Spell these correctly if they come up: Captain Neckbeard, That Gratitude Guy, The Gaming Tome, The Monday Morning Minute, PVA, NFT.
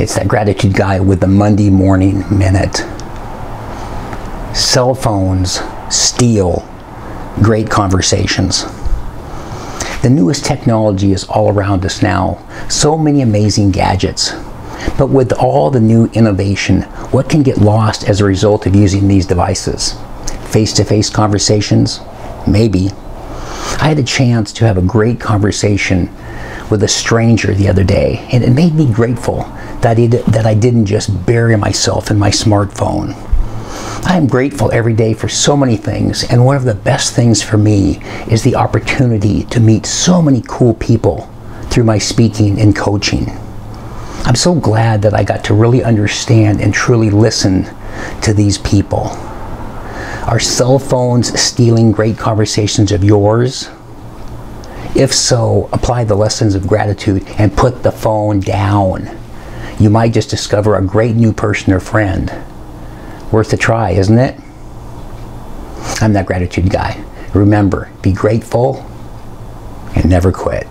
It's That Gratitude Guy with the Monday Morning Minute. Cell phones steal great conversations. The newest technology is all around us now. So many amazing gadgets. But with all the new innovation, what can get lost as a result of using these devices? Face-to-face conversations? Maybe. I had a chance to have a great conversation with a stranger the other day, and it made me grateful that I didn't just bury myself in my smartphone. I am grateful every day for so many things, and one of the best things for me is the opportunity to meet so many cool people through my speaking and coaching. I'm so glad that I got to really understand and truly listen to these people. Are cell phones stealing great conversations of yours? If so, apply the lessons of gratitude and put the phone down. You might just discover a great new person or friend. Worth a try, isn't it? I'm That Gratitude Guy. Remember, be grateful and never quit.